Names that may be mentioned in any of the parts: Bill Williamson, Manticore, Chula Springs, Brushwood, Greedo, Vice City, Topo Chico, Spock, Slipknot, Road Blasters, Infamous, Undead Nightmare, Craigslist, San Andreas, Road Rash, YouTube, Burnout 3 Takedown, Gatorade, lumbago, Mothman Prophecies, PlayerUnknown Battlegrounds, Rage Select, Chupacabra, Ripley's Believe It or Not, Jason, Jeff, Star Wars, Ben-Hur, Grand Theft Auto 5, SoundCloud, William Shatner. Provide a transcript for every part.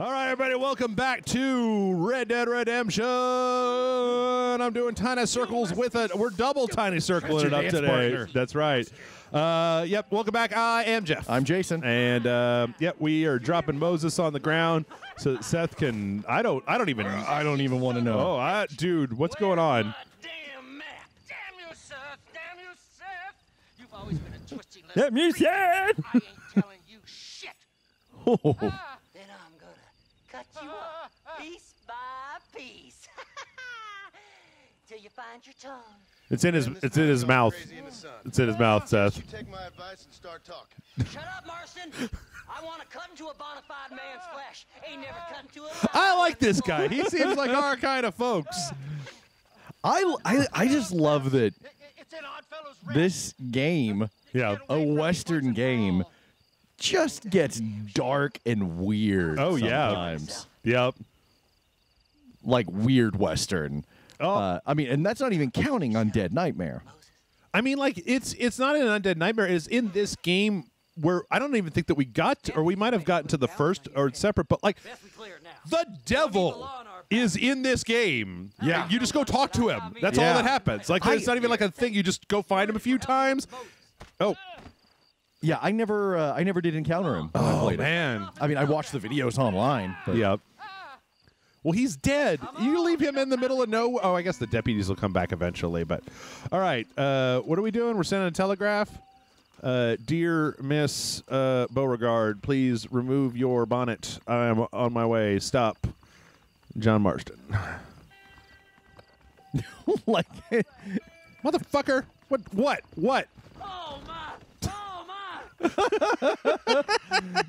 All right, everybody, welcome back to Red Dead Redemption. I'm doing tiny circles with it. We're double tiny circling it up today. Partner. That's right. Yep, welcome back. I am Jeff. I'm Jason. And yep, we are dropping Moses on the ground so that Seth can. I don't even want to know. Oh, dude, what's going on? Damn, Matt. Damn you, Seth. Damn you, Seth. You've always been a twisty little. Damn you, Seth. I ain't telling you shit. Oh. Cut you up piece by piece till you find your tongue. It's in his mouth. It's in his mouth, Seth. You take my advice and start talking. Shut up, Marston. I want to cut into a bona fide man's flesh. Ain't never cut into a. I like this guy. He seems like our kind of folks. I just love that. This game, yeah, a Western game. Just gets dark and weird. Oh sometimes. Yeah, yep. Like weird Western. Oh, I mean, and that's not even counting Undead Nightmare. I mean, like it's not an Undead Nightmare. It's in this game where I don't even think that we got, to, or we might have gotten to the first or separate, but like the devil is in this game. Yeah, you just go talk to him. That's all that happens. Like it's not even like a thing. You just go find him a few times. Oh. Yeah, I never did encounter him. Oh man! I mean, I watched the videos online. But. Yep. Well, he's dead. You leave him in the middle of nowhere. Oh, I guess the deputies will come back eventually. But all right, what are we doing? We're sending a telegraph. Dear Miss Beauregard, please remove your bonnet. I am on my way. Stop, John Marston. Like, motherfucker! What? What? What? Oh my!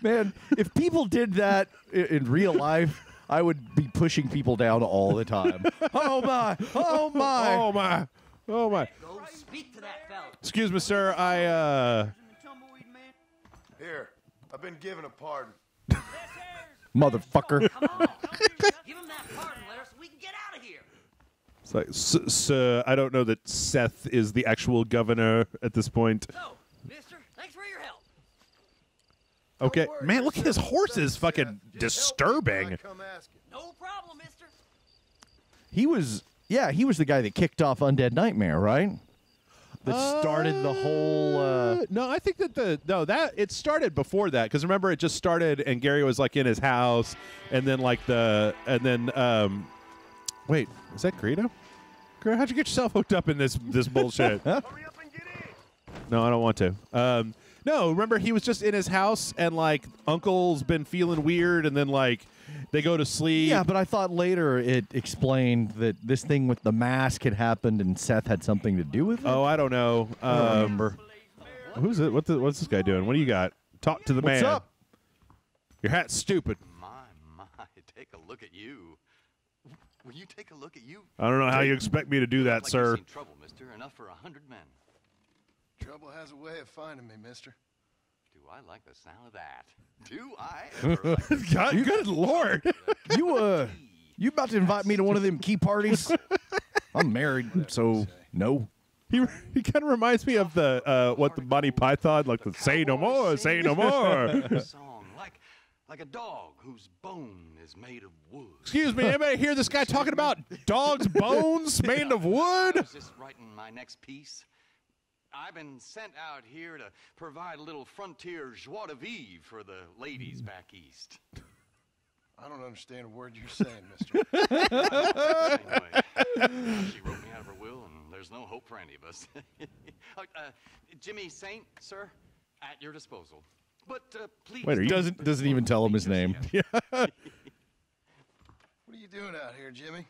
Man, if people did that in real life, I would be pushing people down all the time. Oh my! Oh my! Oh my! Oh my! Go speak to that fella. Excuse me, sir. Here, I've been given a pardon. Motherfucker! Come on, give him that pardon letter so we can get out of here. It's like, sir, I don't know that Seth is the actual governor at this point. So, Mister, thanks for your help. Okay, man, look at his horse is fucking disturbing. No problem, mister. He was the guy that kicked off Undead Nightmare, right? That started the whole. No, I think that it started before that because remember it just started and Gary was like in his house and then like wait, is that Greedo? Greedo, how'd you get yourself hooked up in this bullshit? Huh? Hurry up and get in. No, I don't want to. No, remember he was just in his house and like uncle's been feeling weird and then like they go to sleep. Yeah, but I thought later it explained that this thing with the mask had happened and Seth had something to do with it. Oh, I don't know. I don't remember. Who's it? What's this guy doing? What do you got? Talk to the man. What's up? Your hat's stupid. My, take a look at you. Will you take a look at you? I don't know how you expect me to do that, like sir. You've seen trouble, mister. Enough for 100 men. Trouble has a way of finding me, mister. Do I like the sound of that? Do I ever like God, good lord. You about to invite me to one of them key parties? I'm married, so no. He kind of reminds me of the the Bonnie Python, like the say no more, say no more. Song, like a dog whose bone is made of wood. Excuse me, anybody hear this guy talking about dog's bones made of wood? I was just writing my next piece. I've been sent out here to provide a little frontier joie de vivre for the ladies back east. I don't understand a word you're saying, mister. Anyway, she wrote me out of her will, and there's no hope for any of us. Jimmy Saint, sir, at your disposal. But please... Wait, he doesn't even tell him his name. What are you doing out here, Jimmy?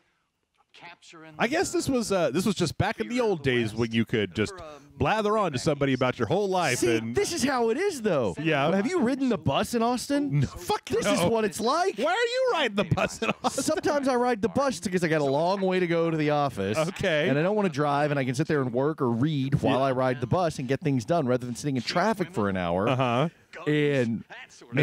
I guess this was just back in the old days when you could just blather on to somebody about your whole life. See, and this is how it is, though. Yeah. Have you ridden the bus in Austin? No. Fuck, this is what it's like. Why are you riding the bus in Austin? Sometimes I ride the bus because I got a long way to go to the office. Okay. And I don't want to drive, and I can sit there and work or read while I ride the bus and get things done rather than sitting in traffic for an hour. Uh-huh. And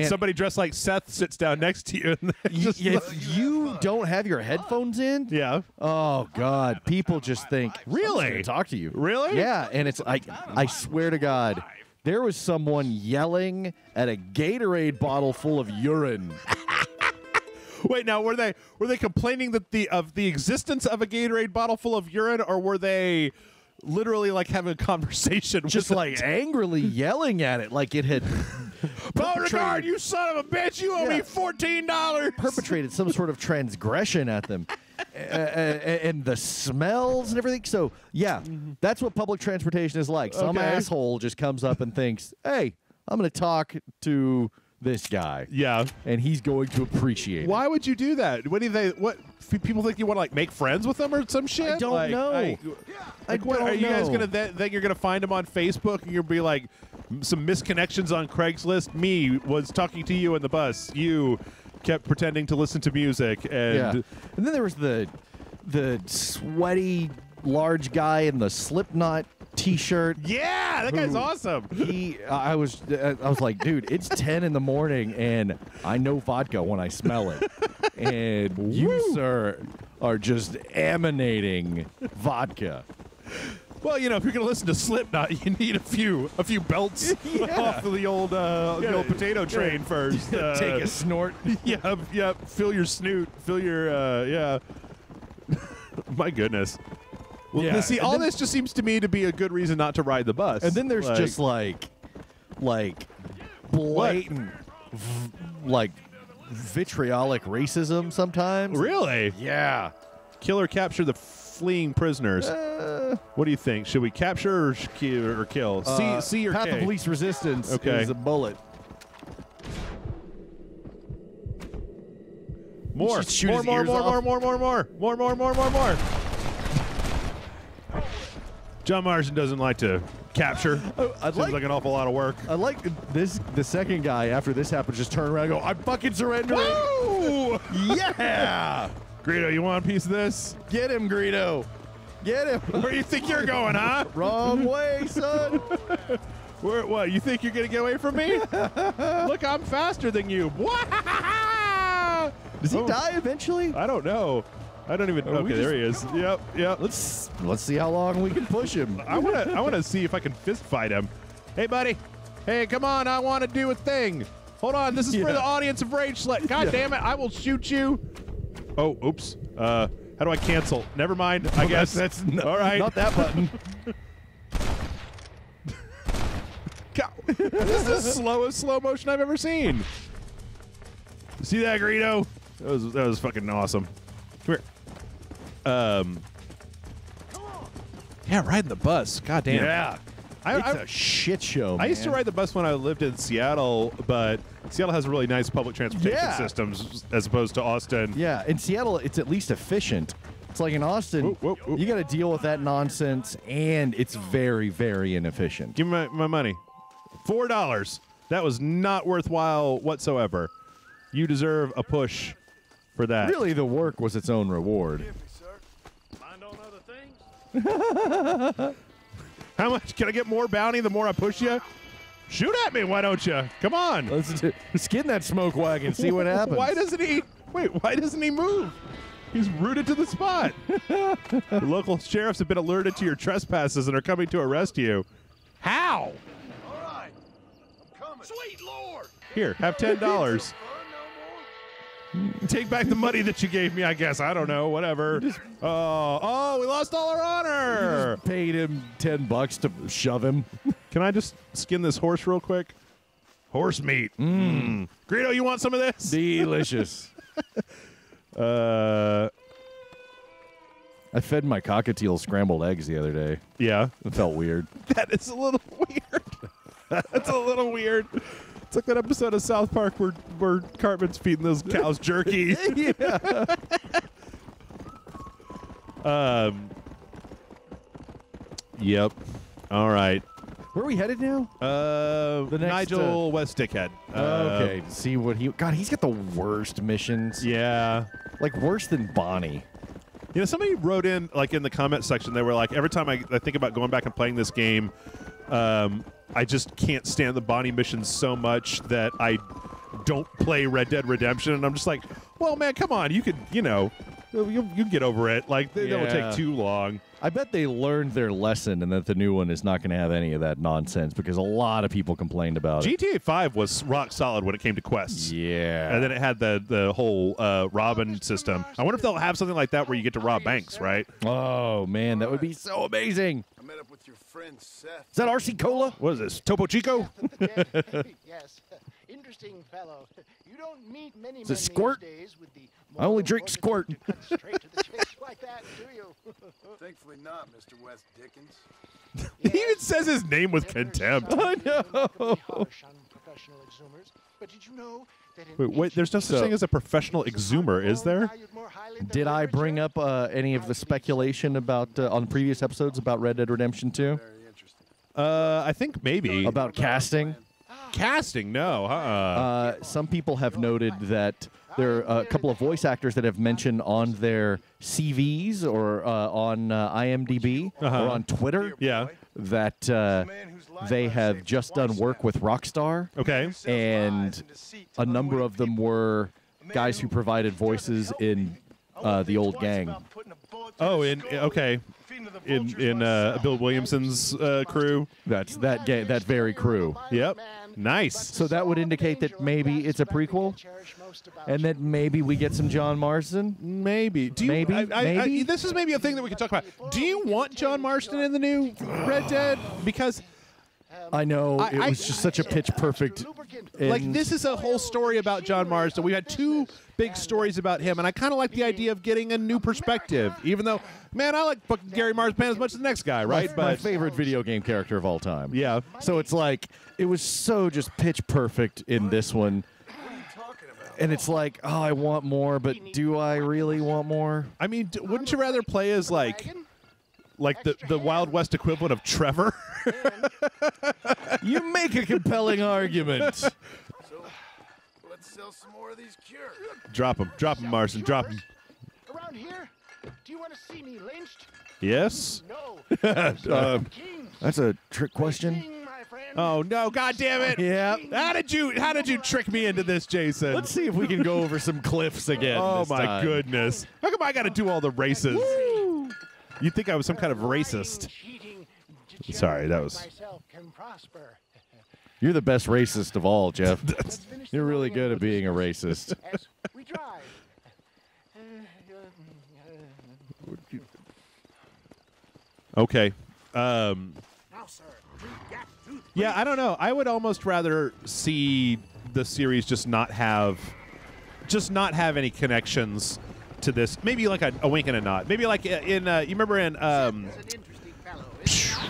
somebody dressed like Seth sits down next to you. And just if you don't have your headphones in, yeah. Oh God, people just think really talk to you. Really? Yeah. And it's I swear to God, there was someone yelling at a Gatorade bottle full of urine. Wait, now were they complaining that of the existence of a Gatorade bottle full of urine, or were they literally like having a conversation, just like angrily yelling at it, like it had Beauregard, you son of a bitch, you owe me $14. Perpetrated some sort of transgression at them. And the smells and everything. So, yeah, that's what public transportation is like. Some asshole just comes up and thinks, hey, I'm going to talk to this guy. Yeah. And he's going to appreciate it. Why would you do that? What do they, what, people think you want to, like, make friends with them or some shit? I don't know. I don't know. Are you guys going to, then you're going to find them on Facebook and you'll be like, some misconnections on Craigslist. Me was talking to you in the bus. You kept pretending to listen to music, and then there was the sweaty large guy in the Slipknot T-shirt. Yeah, that guy's awesome. I was like, dude, it's 10 in the morning, and I know vodka when I smell it, and you, sir, are just emanating vodka. Well, you know, if you're going to listen to Slipknot, you need a few belts off of the old potato train first. Take a snort. Yeah. Fill your snoot. Fill your My goodness. Well, see, all this just seems to me to be a good reason not to ride the bus. And then there's just like blatant, like vitriolic racism sometimes. Really? Yeah. Kill or capture the fleeing prisoners. What do you think? Should we capture or kill? C or K? Path of least resistance is a bullet. More. John Marston doesn't like to capture. Seems like an awful lot of work. I like this. The second guy after this happens just turn around and go, I'm fucking surrendering. Woo! Yeah. Greedo, you want a piece of this? Get him, Greedo. Get him. Where do you think you're going, huh? Wrong way, son. Where? What? You think you're going to get away from me? Look, I'm faster than you. Does he die eventually? I don't know. I don't even know. Okay, there he is. Yep. Let's see how long we can push him. I want to see if I can fist fight him. Hey, buddy. Hey, come on. I want to do a thing. Hold on. This is for the audience of Rage Select. God damn it. I will shoot you. Oh, oops. How do I cancel? Never mind. I guess that's all right. Not that button. God, this is the slowest slow motion I've ever seen. See that, Greedo? That was fucking awesome. Come here. Yeah, riding the bus. God damn. Yeah. It's a shit show, man. I used to ride the bus when I lived in Seattle, but Seattle has really nice public transportation systems as opposed to Austin. Yeah, in Seattle, it's at least efficient. It's like in Austin, you got to deal with that nonsense, and it's very, very inefficient. Give me my money. $4. That was not worthwhile whatsoever. You deserve a push for that. Really, the work was its own reward. Forgive me, sir. Mind on other things? How much? Can I get more bounty the more I push you? Shoot at me, why don't you? Come on. Let's skin that smoke wagon, see what happens. Why doesn't he move? He's rooted to the spot. The local sheriffs have been alerted to your trespasses and are coming to arrest you. How? All right, I'm coming. Sweet Lord. Here, have $10. Take back the money that you gave me, I guess. I don't know. Whatever. Oh, we lost all our honor. You just paid him $10 to shove him. Can I just skin this horse real quick? Horse meat. Greedo, you want some of this? Delicious. I fed my cockatiel scrambled eggs the other day. Yeah? It felt weird. That is a little weird. That's a little weird. It's like that episode of South Park where Cartman's feeding those cows jerky. Yep. All right. Where are we headed now? The next, Nigel West Dickhead. Okay. See what he... God, he's got the worst missions. Yeah. Like, worse than Bonnie. You know, somebody wrote in, like, in the comment section, they were like, every time I think about going back and playing this game... I just can't stand the Bonnie missions so much that I don't play Red Dead Redemption. And I'm just like, well, man, come on. You could, you know, You'll get over it. Like, that won't take too long. I bet they learned their lesson and that the new one is not going to have any of that nonsense, because a lot of people complained about it. GTA 5 was rock solid when it came to quests. Yeah. And then it had the whole Robin system. I wonder if they'll have something like that where you get to rob banks, right? Oh, man, that would be so amazing. I met up with your friend, Seth. Is that RC Cola? What is this, Topo Chico? Yes. Interesting fellow. You don't meet many men these days with the I only drink squirt. Straight to the chase like that, do you? Thankfully not, Mr. West Dickens. Yes, he even says his name with contempt. I know. Wait, there's no such thing as a professional exhumer, is there? Did I bring up any of the speculation about on previous episodes about Red Dead Redemption 2? I think maybe. About casting? Casting? No. Some people have noted that there are a couple of voice actors that have mentioned on their CVs or on IMDb or on Twitter that they have just done work with Rockstar. Okay. And a number of them were guys who provided voices in the old gang. Oh, in Bill Williamson's crew. That's that gang, that very crew. Yep. Nice. So that would indicate that maybe it's a prequel, and that maybe we get some John Marston. Maybe. Maybe. This is maybe a thing that we could talk about. Do you want John Marston in the new Red Dead? Because I know it was just such a pitch perfect. Like, this is a whole story about John Marston. We had two big stories about him, and I kind of like the idea of getting a new perspective, even though, man, I like fucking Gary Marsden as much as the next guy, right? My favorite video game character of all time. Yeah. So it's like, it was so just pitch perfect in this one. And it's like, oh, I want more, but do I really want more? I mean, wouldn't you rather play as, like the Wild West equivalent of Trevor? You make a compelling argument. So, let's sell some more of these cures. Drop them, Marston, drop them. Around here? Do you want to see me lynched? Yes. No. That's a trick question. Oh no! God damn it! Yeah. How did you trick me into this, Jason? Let's see if we can go over some cliffs again. Oh my goodness! How come I got to do all the races? Woo. You'd think I was some kind of racist. Sorry, that was. You're the best racist of all, Jeff. You're really good at being a racist. Okay. Yeah, I don't know. I would almost rather see the series just not have any connections to this. Maybe like a wink and a nod. Maybe like in you remember in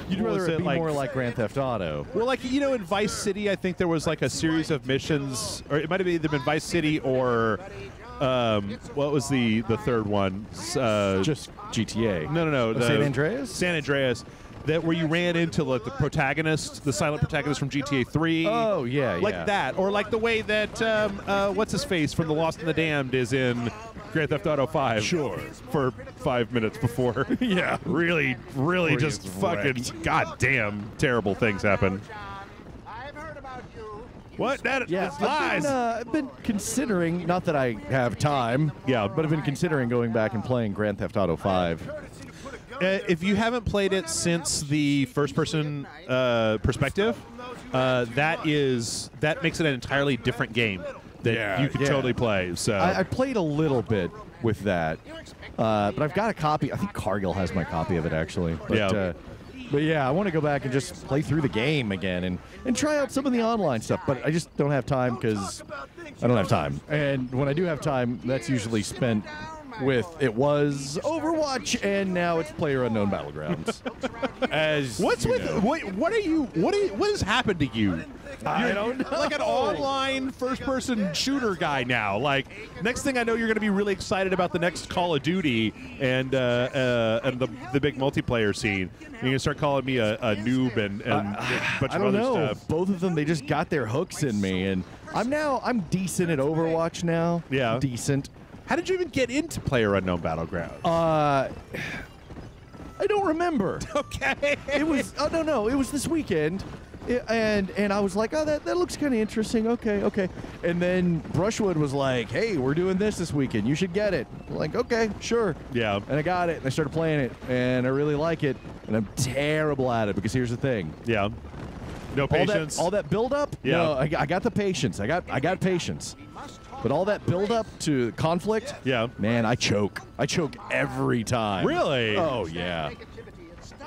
you'd rather it be like, more like Grand Theft Auto. Well, like, you know, in Vice City, I think there was like a series of missions, or it might have either been Vice City or what was the third one? Just GTA. No, San Andreas. San Andreas. That where you ran into like the protagonist, the silent protagonist from GTA 3. Oh yeah, like that, or like the way that what's his face from The Lost and the Damned is in Grand Theft Auto 5. Sure. For 5 minutes before. Yeah. Really, really just fucking goddamn terrible things happen. What? That is lies. I've been considering, not that I have time. Yeah. But I've been considering going back and playing Grand Theft Auto 5. If you haven't played it since the first-person perspective, that makes it an entirely different game that you could totally play. So I played a little bit with that, but I've got a copy. I think Cargill has my copy of it actually. But, yeah. But yeah, I want to go back and just play through the game again and try out some of the online stuff. But I just don't have time because I don't have time. And when I do have time, that's usually spent with it was Overwatch, and now it's PlayerUnknown Battlegrounds. As what's with what has happened to you? I don't know. Like an online first-person shooter guy now. Like, next thing I know, you're going to be really excited about the next Call of Duty and the big multiplayer scene. You're going to start calling me a noob and a bunch of other stuff. Both of them, they just got their hooks in me, and I'm decent at Overwatch now. Yeah, decent. How did you even get into PlayerUnknown Battlegrounds? I don't remember. Okay. It was, oh no, it was this weekend. And I was like, oh, that looks kind of interesting. Okay. And then Brushwood was like, hey, we're doing this weekend. You should get it. I'm like, okay, sure. Yeah. And I got it, and I started playing it, and I really like it, and I'm terrible at it because here's the thing. Yeah. No patience. All that build up. Yeah. No, I got the patience. I got patience. But all that build up to conflict. Yeah. Man, I choke every time. Really? Oh yeah.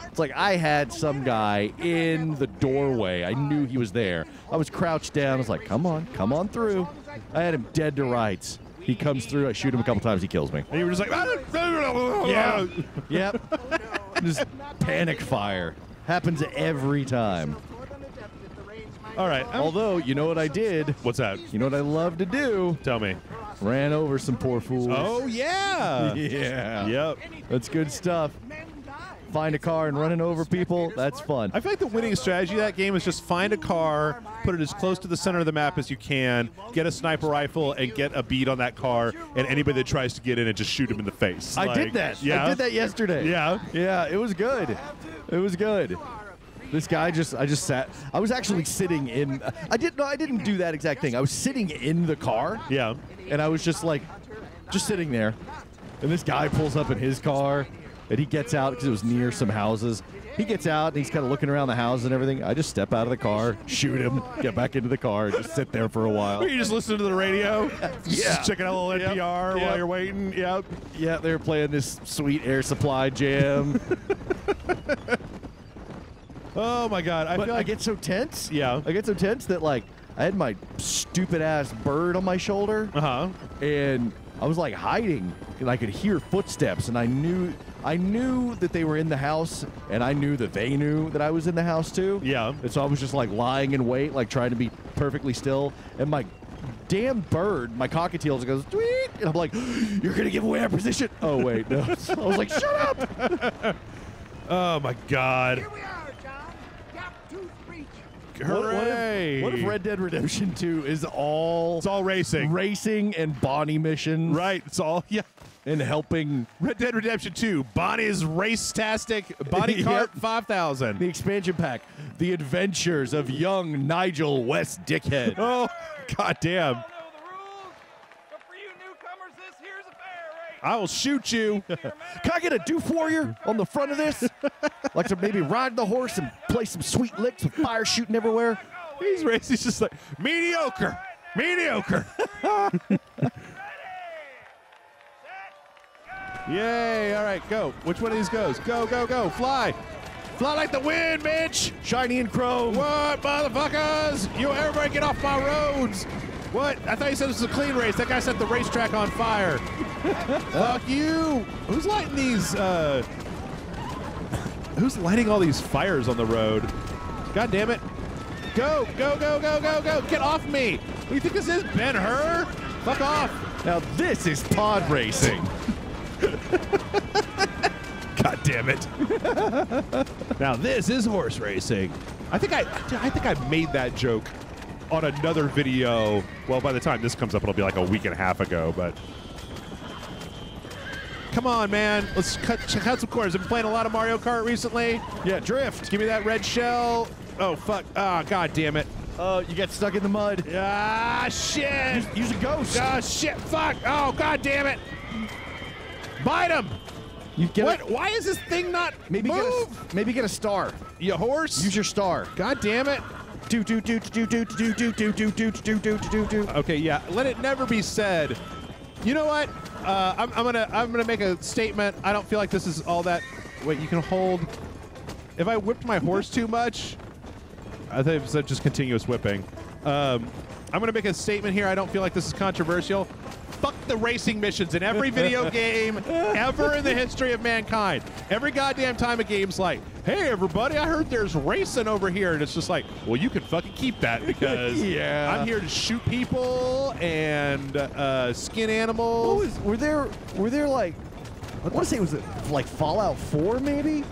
It's like I had some guy in the doorway. I knew he was there. I was crouched down. I was like, come on through. I had him dead to rights. He comes through. I shoot him a couple times. He kills me. And you were just like, yeah, yep. Just panic fire. Happens every time. All right. Although, you know what I did? What's that? You know what I love to do? Tell me. Ran over some poor fools. Oh, yeah. Yeah. Yep. That's good stuff. Find a car and running over people, that's fun. I feel like the winning strategy of that game is just find a car, put it as close to the center of the map as you can, get a sniper rifle, and get a bead on that car, and anybody that tries to get in it, just shoot him in the face. Like, I did that. Yeah. I did that yesterday. Yeah. Yeah, it was good. It was good. This guy I just sat. I was actually sitting in. I didn't do that exact thing. I was sitting in the car. Yeah. And I was just like, just sitting there. And this guy pulls up in his car, and he gets out because it was near some houses. He gets out, and he's kind of looking around the houses and everything. I just step out of the car, shoot him, get back into the car, and just sit there for a while. You just listen to the radio, just checking out a little NPR while you're waiting. Yep. Yeah, they were playing this sweet Air Supply jam. Oh my God! I feel like I get so tense. Yeah, I get so tense that like I had my stupid ass bird on my shoulder, and I was like hiding, and I could hear footsteps, and I knew that they were in the house, and I knew that they knew that I was in the house too. Yeah, and so I was just like lying in wait, like trying to be perfectly still, and my damn bird, my cockatiel, goes tweet, and I'm like, "You're gonna give away our position." Oh wait, no! I was like, "Shut up!" Oh my God! Here we are. What if Red Dead Redemption 2 is all... It's all racing. Racing and Bonnie missions. Right. It's all... Yeah. And helping... Red Dead Redemption 2. Bonnie's race-tastic Bonnie Kart 5000. The expansion pack. The adventures of young Nigel West Dickhead. Oh, goddamn. I don't know the rules, but for you newcomers, this here's a fair race. I will shoot you. Can I get a doof warrior on the front of this? Like to maybe ride the horse and play some sweet licks with fire shooting everywhere. He's racist. He's just like, mediocre, mediocre. Yay, all right, go. Which one of these goes? Go, go, go, fly. Fly like the wind, bitch. Shiny and chrome. What, motherfuckers? You, everybody get off my roads. What? I thought you said this was a clean race. That guy set the racetrack on fire. Fuck you. Who's lighting these, who's lighting all these fires on the road? God damn it. Go, go, go, go, go, go. Get off me. What do you think this is, Ben-Hur? Fuck off. Now this is pod racing. God damn it. Now this is horse racing. I think I made that joke on another video. Well, by the time this comes up, it'll be like a week and a half ago, but. Come on, man. Let's cut some corners. I've been playing a lot of Mario Kart recently. Yeah, drift. Give me that red shell. Oh, fuck. Ah, God damn it. Oh, you got stuck in the mud. Ah, shit. Use a ghost. Ah, shit. Fuck. Oh, God damn it. Bite him. You get what? Why is this thing not move? Maybe get a star. You horse? Use your star. God damn it. Do. Okay, yeah. Let it never be said. You know what? I'm gonna make a statement. I don't feel like this is all that. Wait, you can hold. If I whipped my horse too much, I think it's just continuous whipping. I'm gonna make a statement here. I don't feel like this is controversial. Fuck the racing missions in every video game ever in the history of mankind. Every goddamn time a game's like, "Hey everybody, I heard there's racing over here," and it's just like, well, you can fucking keep that because I'm here to shoot people and skin animals. Were there like, I want to say it was like Fallout 4 maybe?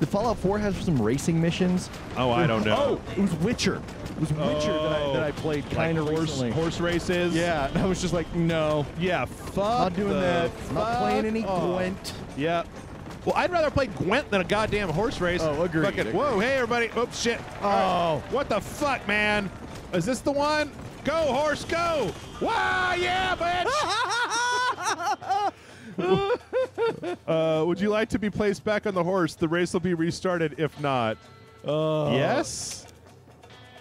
Did Fallout 4 have some racing missions? Oh, I don't know. Oh, it was Witcher. It was Witcher that I played kind of like recently. Horse races? Yeah, and I was just like, no. Yeah, fuck. Not doing that. Not playing any Gwent. Yep. Well, I'd rather play Gwent than a goddamn horse race. Oh, agreed. Fucking, whoa, hey, everybody. Oops, shit. Oh. What the fuck, man? Is this the one? Go, horse, go. Wow, yeah, bitch. Would you like to be placed back on the horse? The race will be restarted if not. Yes?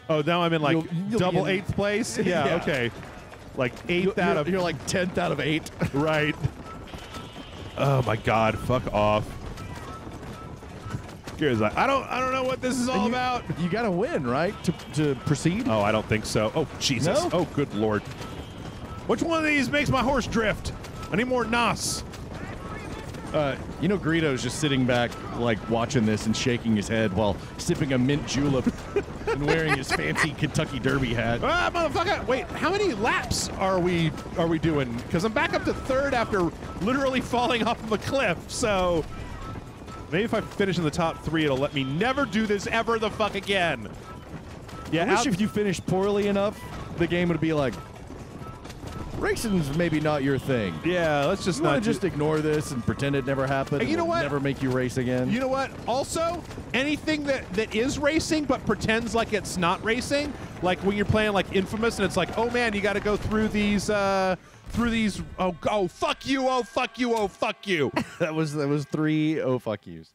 Oh, now I'm in like you'll double eighth place? Yeah, yeah, okay. Like eighth out of... You're like 10th out of 8. Right. Oh my god, fuck off. Gears like, I don't know what this is all about. You gotta win, right? To proceed? Oh, I don't think so. Oh, Jesus. No? Oh, good lord. Which one of these makes my horse drift? I need more NOS. You know, Greedo's just sitting back, like, watching this and shaking his head while sipping a mint julep and wearing his fancy Kentucky Derby hat. Ah, motherfucker! Wait, how many laps are we doing? Because I'm back up to third after literally falling off of a cliff, so... Maybe if I finish in the top 3, it'll let me never do this ever the fuck again. Yeah, I wish if you finished poorly enough, the game would be like... Racing's maybe not your thing. Yeah, let's just just ignore this and pretend it never happened. And you know what? Never make you race again. You know what? Also, anything that is racing but pretends like it's not racing, like when you're playing like Infamous and it's like, oh man, you got to go through these, oh fuck you, oh fuck you, oh fuck you. that was 3 oh fuck yous.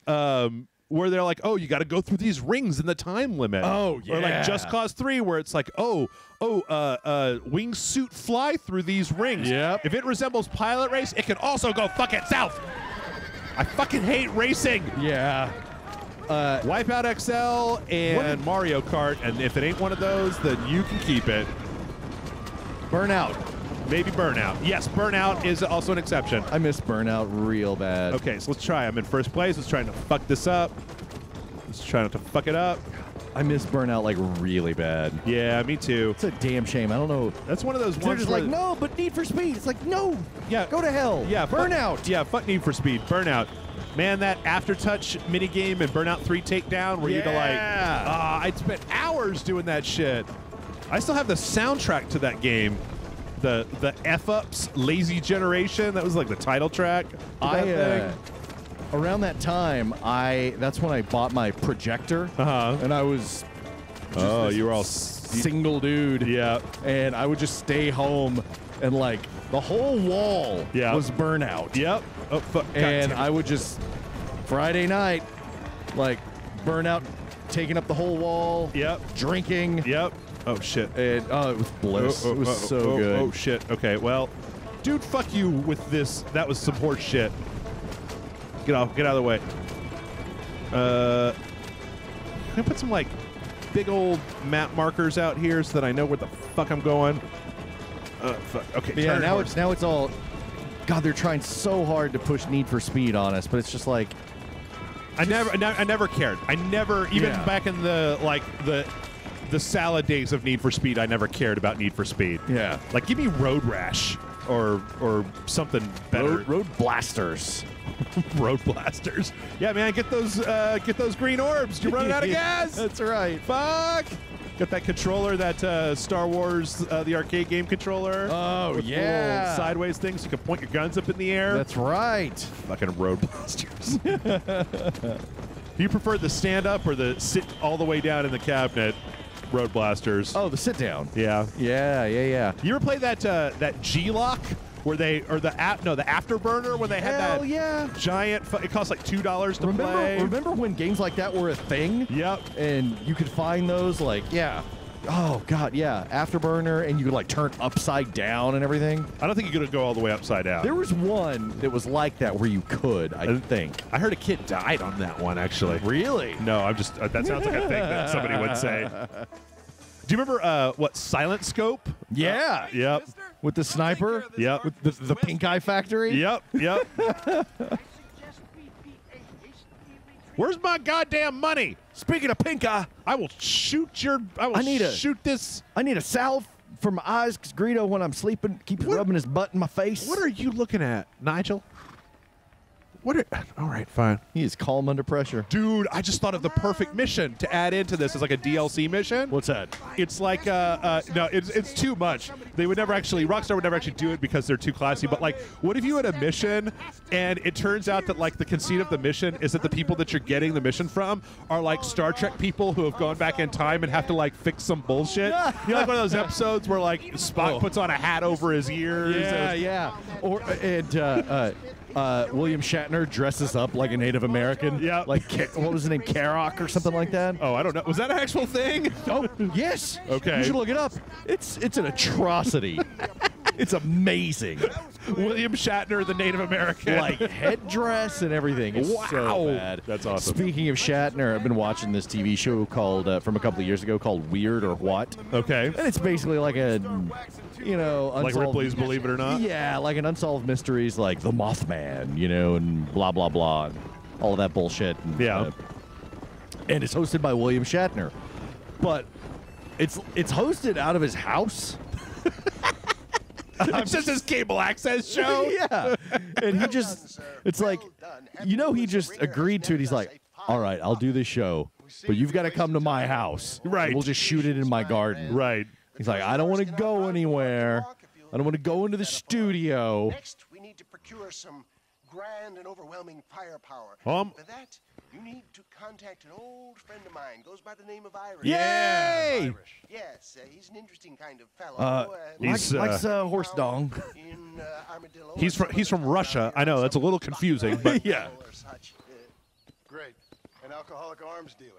Where they're like, oh, you got to go through these rings in the time limit. Oh, yeah. Or like Just Cause 3, where it's like, wingsuit fly through these rings. Yep. If it resembles Pilot Race, it can also go fuck itself. I fucking hate racing. Yeah. Wipeout XL and Mario Kart, and if it ain't one of those, then you can keep it. Burnout. Maybe Burnout. Yes, Burnout is also an exception. I miss Burnout real bad. Okay, so let's try. I'm in first place. Let's try not to fuck this up. Let's try not to fuck it up. I miss Burnout, like, really bad. Yeah, me too. It's a damn shame. I don't know. That's one of those ones where... like, no, but Need for Speed. It's like, no. Yeah. Go to hell. Yeah. Burnout. Fuck Need for Speed. Burnout. Man, that aftertouch minigame in Burnout 3 Takedown where you go like, I'd spent hours doing that shit. I still have the soundtrack to that game. The F-Ups Lazy Generation, that was like the title track. Around that time, that's when I bought my projector, and I was just you were all single dude, yeah, and I would just stay home and like the whole wall was Burnout, yep, and I would just Friday night like Burnout taking up the whole wall, yep, drinking, yep. Oh, shit. And, it was bliss. It was so good. Oh, shit. Okay, well, dude, fuck you with this. That was some horse shit. Get out of the way. I'm going to put some, like, big old map markers out here so that I know where the fuck I'm going. Fuck. Okay, but yeah, now it's all... God, they're trying so hard to push Need for Speed on us, but it's just like... I never cared. I never, even back in the, like, the salad days of Need for Speed, I never cared about Need for Speed. Yeah. Like, give me Road Rash or something better. Road Blasters. Road Blasters. Yeah, man, get those green orbs. You're running out of gas. That's right. Fuck. Got that controller, that Star Wars, the arcade game controller. Oh, with little sideways things. So you can point your guns up in the air. That's right. Fucking Road Blasters. Do you prefer the stand-up or the sit all the way down in the cabinet? Road Blasters. Oh, the sit down. Yeah. Yeah, yeah, yeah. You ever play that G-Lock where they the Afterburner when they had that giant it cost like $2 to play. Remember when games like that were a thing? Yep. And you could find those like Oh god, yeah. Afterburner, and you could like turn upside down and everything. I don't think you could go all the way upside down. There was one that was like that where you could, I think. I heard a kid died on that one actually. Really? No, I'm just that sounds like a thing that somebody would say. Do you remember what Silent Scope? Yeah. Yep. With the sniper? Yep. With the Pink Eye Factory? Yep. Yep. Where's my goddamn money? Speaking of pink eye, I will shoot your. I need a salve for my eyes because Greedo, when I'm sleeping, keeps rubbing his butt in my face. What are you looking at, Nigel? What? All right, fine. He is calm under pressure. Dude, I just thought of the perfect mission to add into this. It's like a DLC mission. What's that? It's like, no, it's too much. They would never actually, Rockstar would never actually do it because they're too classy. But like, what if you had a mission and it turns out that like the conceit of the mission is that the people that you're getting the mission from are like Star Trek people who have gone back in time and have to like fix some bullshit. You know, like one of those episodes where like Spock puts on a hat over his ears. Yeah, yeah. Or and. William Shatner dresses up like a Native American. Yeah. Like, what was his name? Karok or something like that? Oh, I don't know. Was that an actual thing? Oh, yes. Okay. You should look it up. It's an atrocity. It's amazing. William Shatner, the Native American. Like, headdress and everything. It's wow. So bad. That's awesome. Speaking of Shatner, I've been watching this TV show called, from a couple of years ago, called Weird or What. Okay. And it's basically like a, you know, unsolved, like Ripley's Believe It or Not? Yeah, like an unsolved mysteries like the Mothman, you know, and blah, blah, blah, and all of that bullshit. And, yeah. And it's hosted by William Shatner. But it's hosted out of his house. It's just his cable access show. Yeah. And he just, it's like, you know, he just agreed to it. He's like, all right, I'll do this show, but you've got to come to my house. Right. We'll just shoot it in my garden. Right. He's like, I don't want to go anywhere. I don't want to go into the studio. Next, we need to procure some grand and overwhelming firepower. For that, you need to contact an old friend of mine. Goes by the name of Irish. Yay! Irish. Yes, he's an interesting kind of fellow. He's likes horse dong. In, he's from Russia. I know that's a little confusing, but yeah. Great, an alcoholic arms dealer.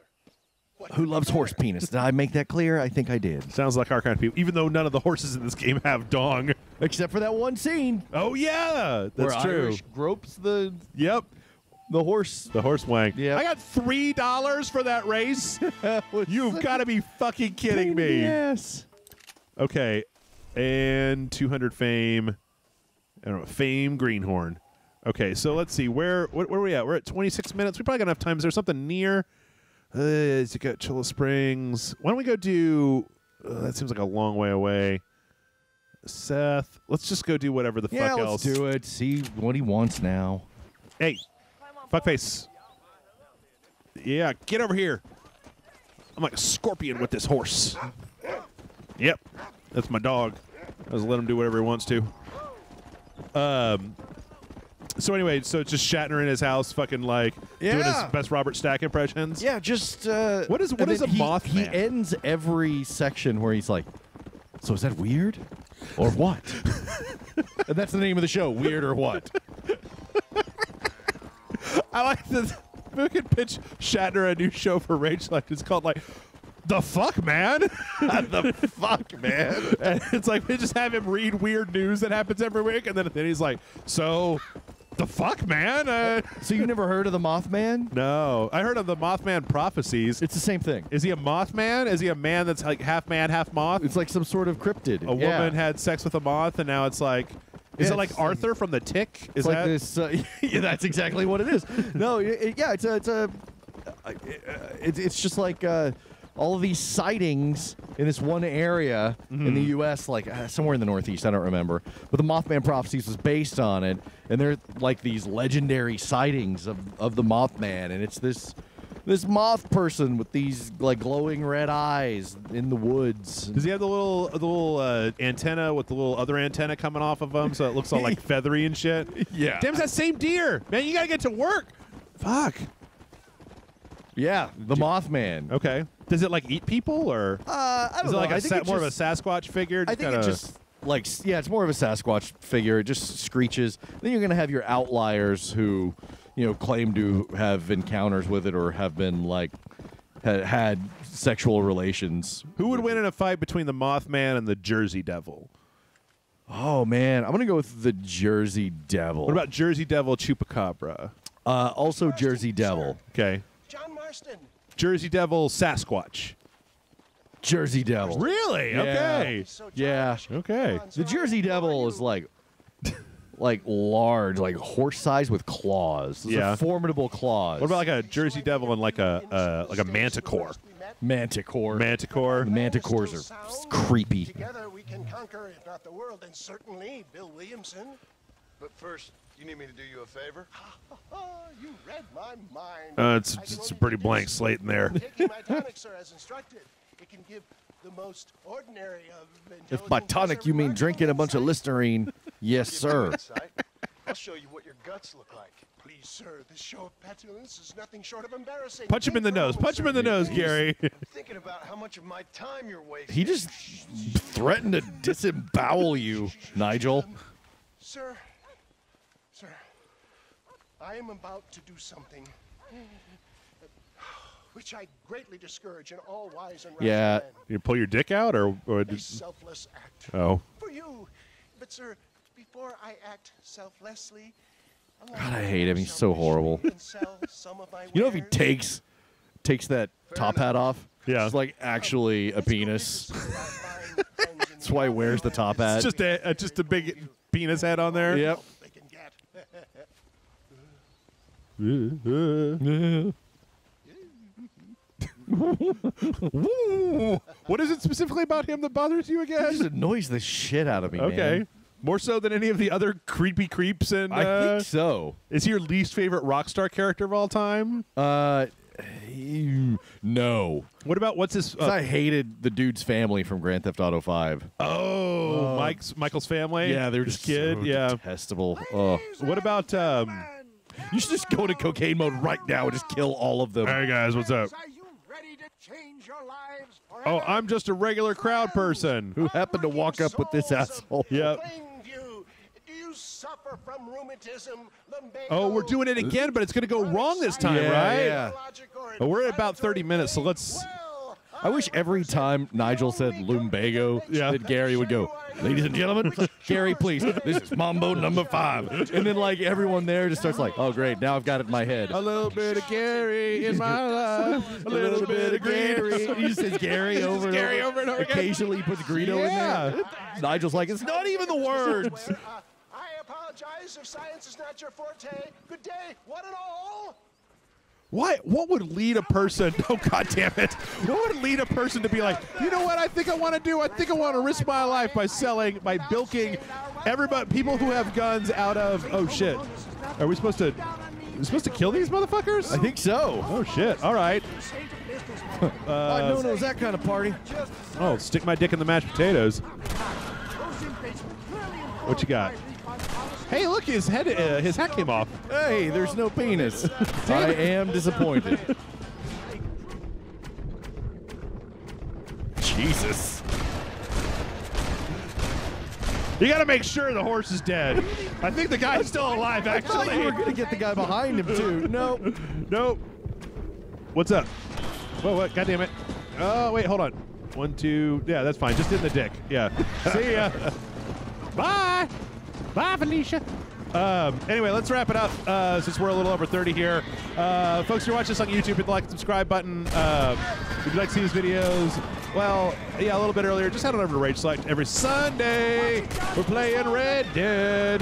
Who loves horse penis? Did I make that clear? I think I did. Sounds like our kind of people, even though none of the horses in this game have dong. Except for that one scene. Oh, yeah. That's where true. Irish gropes the... Yep. The horse. The horse wank. Yep. I got $3 for that race. You've got to be fucking kidding me. Yes. Okay. And 200 fame. I don't know. Fame Greenhorn. Okay. So let's see. Where are we at? We're at 26 minutes. We probably got enough time. Is there something near... You got Chula Springs. Why don't we go do... that seems like a long way away. Seth, let's just go do whatever the fuck else. Yeah, let's do it. See what he wants now. Hey, fuckface. Yeah, get over here. I'm like a scorpion with this horse. Yep, that's my dog. I just let him do whatever he wants to. So anyway, so it's just Shatner in his house, fucking like doing his best Robert Stack impressions. Yeah, just what is a Mothman? He ends every section where he's like, "So is that weird, or what?" And that's the name of the show, Weird or What. I like this. We could pitch Shatner a new show for Rage Select. It's called like. The fuck, man? The fuck, man? And it's like we just have him read weird news that happens every week, and then he's like, so, the fuck, man? So you've never heard of the Mothman? No. I heard of the Mothman Prophecies. It's the same thing. Is he a Mothman? Is he a man that's like half man, half moth? It's like some sort of cryptid. A woman had sex with a moth, and now it's like... Is it like Arthur from The Tick? Is like that... This, yeah, that's exactly what it is. No, it's just like... all of these sightings in this one area in the U.S., like somewhere in the Northeast, I don't remember. But the Mothman Prophecies was based on it, and they're like these legendary sightings of the Mothman, and it's this moth person with these like glowing red eyes in the woods. Does he have the little antenna with the little other antenna coming off of him, so it looks all like feathery and shit? Yeah. Damn, it's that same deer, man. You gotta get to work. Fuck. Yeah, the Mothman. Okay. Does it like eat people or? I don't know. Is it like more of a Sasquatch figure? I think it just like it's more of a Sasquatch figure. It just screeches. Then you're gonna have your outliers who, you know, claim to have encounters with it or have been like had sexual relations. Who would win in a fight between the Mothman and the Jersey Devil? Oh man, I'm gonna go with the Jersey Devil. What about Jersey Devil Chupacabra? Also Jersey Devil. Okay. John Marston. Jersey Devil Sasquatch. Jersey Devil. Really? Yeah. Okay. Yeah. Okay. The Jersey Devil is like large, like horse size with claws. Those are formidable claws. What about like a Jersey Devil and like a manticore? Manticore. The manticores are creepy. Together we can conquer, if not the world, and certainly Bill Williamson. But first. You need me to do you a favor? You read my mind. It's a pretty blank slate in there. Taking my tonic, sir, as instructed. It can give the most ordinary of if by tonic you mean drinking a bunch of Listerine, yes, sir. I'll show you what your guts look like. Please, sir, this show of petulance is nothing short of embarrassing. Punch him in the nose. Punch him in the nose, Gary. I'm thinking about how much of my time you're wasting. He just threatened to disembowel you, Nigel. Sir, I am about to do something which I greatly discourage in all wise and rational men. You pull your dick out, or a selfless act. Oh. For you, but sir, before I act selflessly, God, I hate him. He's so horrible. You know, if he takes that top hat off, yeah, it's like actually a penis. That's why he wears the top hat. It's just a big penis hat on there. Yep. What is it specifically about him that bothers you again? He just annoys the shit out of me. Okay. Man. More so than any of the other creepy creeps, and I think so. Is he your least favorite Rockstar character of all time? No. What about what's his? I hated the dude's family from Grand Theft Auto 5. Oh, Michael's family. Yeah, they're just so detestable. Oh. What about? You should just go to cocaine mode right now and just kill all of them. Hey guys, what's up? Change your lives forever. Oh, I'm just a regular crowd person who happened to walk up with this asshole. Yep. Do you suffer from rheumatism, lumbago? Oh, we're doing it again, but it's going to go wrong this time, right? Yeah. Oh, we're at about 30 minutes, so let's... I wish every time Nigel said lumbago, that Gary would go, ladies and gentlemen, Gary, please, this is Mambo number 5. And then, like, everyone there just starts like, oh, great, now I've got it in my head. A little bit of Gary in my life. A little bit of Gary. He just says Gary over and over. Occasionally he puts Greedo in there. Nigel's like, it's not even the words. I apologize if science is not your forte. Good day, one and all. What would lead a person? Oh, God damn it! What would lead a person to be like, you know what? I think I want to do. I think I want to risk my life by selling, by bilking everybody, people who have guns out of. Oh shit! Are we supposed to? Are we supposed to kill these motherfuckers? I think so. Oh shit! All right. No, it was that kind of party. Oh, stick my dick in the mashed potatoes. What you got? Hey, look, his hat came off. Hey, there's no penis. I am disappointed. Jesus. You gotta make sure the horse is dead. I think the guy's still alive, actually. I thought you were gonna get the guy behind him, too. Nope. Nope. What's up? Whoa, what? God damn it. Oh, wait, hold on. 1, 2. Yeah, that's fine. Just in the dick. Yeah. See ya. Bye. Bye, Felicia. Anyway, let's wrap it up since we're a little over 30 here. Folks, if you're watching this on YouTube, hit the like and subscribe button. If you'd like to see these videos, well, yeah, a little bit earlier, just head on over to Rage Select. Every Sunday, we're playing Red Dead.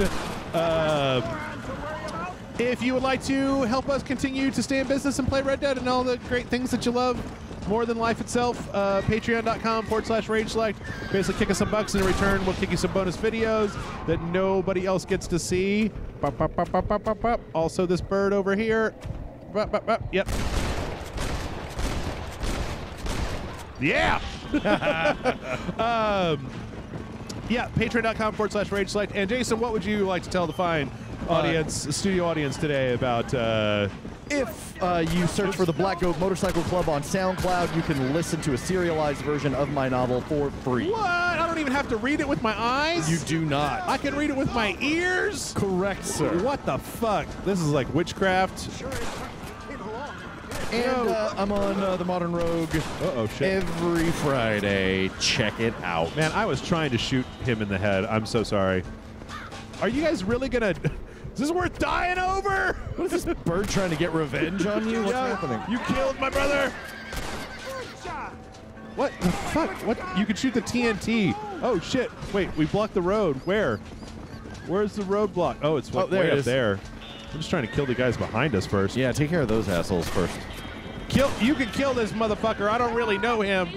If you would like to help us continue to stay in business and play Red Dead and all the great things that you love, more than life itself, patreon.com/RageSelect. Basically, kick us some bucks, and in return, we'll kick you some bonus videos that nobody else gets to see. Bop, bop, bop, bop, bop, bop, bop. Also, this bird over here. Bop, bop, bop. Yep. Yeah! Yeah, patreon.com/RageSelect. And Jason, what would you like to tell the fine audience, studio audience today about... If you search for the Black Goat Motorcycle Club on SoundCloud, you can listen to a serialized version of my novel for free. What? I don't even have to read it with my eyes? You do not. I can read it with my ears? Correct, sir. What the fuck? This is like witchcraft. And I'm on the Modern Rogue shit. Every Friday. Check it out. Man, I was trying to shoot him in the head. I'm so sorry. Are you guys really going to... Is this worth dying over? What is this bird trying to get revenge on you? What's happening? You killed my brother! What the fuck? What? You can shoot the TNT. Oh shit. Wait, we blocked the road. Where? Where's the roadblock? Oh, it's way up there. I'm just trying to kill the guys behind us first. Yeah, take care of those assholes first. You can kill this motherfucker. I don't really know him.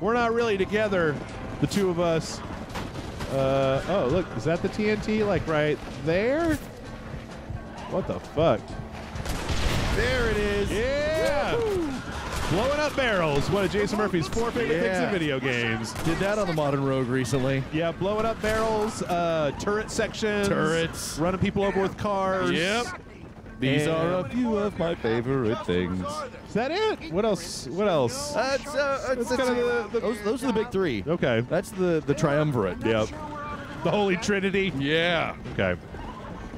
We're not really together, the two of us. Oh, look, is that the TNT, like, right there? What the fuck? There it is. Yeah! Woo-hoo! Blowing up barrels, one of Jason Murphy's four favorite things in video games. Did that on the Modern Rogue recently. Yeah, blowing up barrels, turret sections. Turrets. Running people over with cars. Yep. These are a few of my favorite things. Is that it? What else? What else? Those are the big three. Okay. That's the triumvirate. Yep. The Holy Trinity. Yeah. Okay.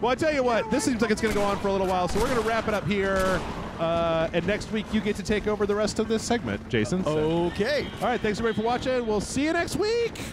Well, I tell you what, this seems like it's going to go on for a little while, so we're going to wrap it up here. And next week, you get to take over the rest of this segment, Jason. So. Okay. All right. Thanks, everybody, for watching. We'll see you next week.